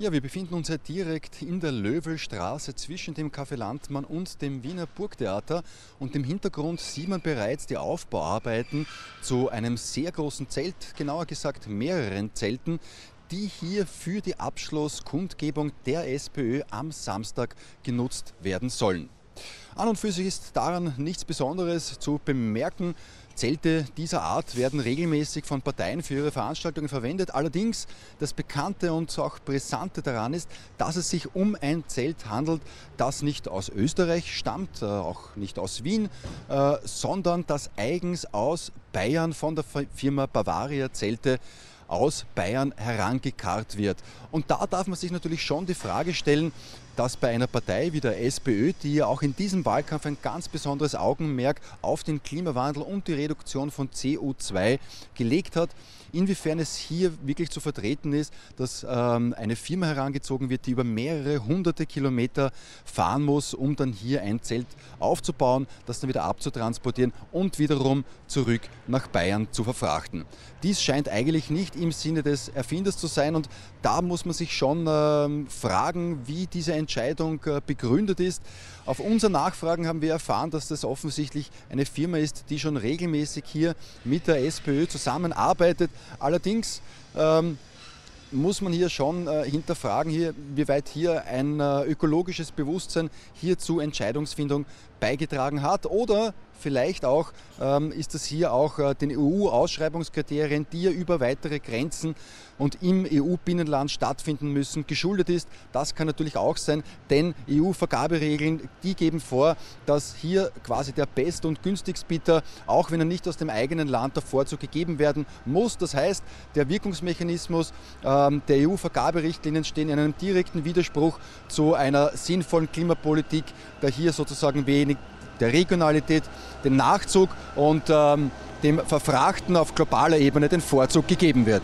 Ja, wir befinden uns ja direkt in der Löwelstraße zwischen dem Café Landmann und dem Wiener Burgtheater. Und im Hintergrund sieht man bereits die Aufbauarbeiten zu einem sehr großen Zelt, genauer gesagt mehreren Zelten, die hier für die Abschlusskundgebung der SPÖ am Samstag genutzt werden sollen. An und für sich ist daran nichts Besonderes zu bemerken. Zelte dieser Art werden regelmäßig von Parteien für ihre Veranstaltungen verwendet. Allerdings das Bekannte und auch Brisante daran ist, dass es sich um ein Zelt handelt, das nicht aus Österreich stammt, auch nicht aus Wien, sondern das eigens aus Bayern von der Firma Bavaria Zelte aus Bayern herangekarrt wird. Und da darf man sich natürlich schon die Frage stellen, dass bei einer Partei wie der SPÖ, die ja auch in diesem Wahlkampf ein ganz besonderes Augenmerk auf den Klimawandel und die Reduktion von CO2 gelegt hat, inwiefern es hier wirklich zu vertreten ist, dass eine Firma herangezogen wird, die über mehrere hunderte Kilometer fahren muss, um dann hier ein Zelt aufzubauen, das dann wieder abzutransportieren und wiederum zurück nach Bayern zu verfrachten. Dies scheint eigentlich nicht im Sinne des Erfinders zu sein, und da muss man sich schon fragen, wie diese Entscheidung begründet ist. Auf unsere Nachfragen haben wir erfahren, dass das offensichtlich eine Firma ist, die schon regelmäßig hier mit der SPÖ zusammenarbeitet. Allerdings muss man hier schon hinterfragen, wie weit hier ein ökologisches Bewusstsein hier zur Entscheidungsfindung beigetragen hat, oder vielleicht auch ist das hier auch den EU-Ausschreibungskriterien, die ja über weitere Grenzen und im EU-Binnenland stattfinden müssen, geschuldet ist. Das kann natürlich auch sein, denn EU-Vergaberegeln, die geben vor, dass hier quasi der Best- und Günstigstbieter, auch wenn er nicht aus dem eigenen Land, der Vorzug gegeben werden muss. Das heißt, der Wirkungsmechanismus der EU-Vergaberichtlinien stehen in einem direkten Widerspruch zu einer sinnvollen Klimapolitik, da hier sozusagen wenig der Regionalität, dem Nachzug und dem Verfrachten auf globaler Ebene den Vorzug gegeben wird.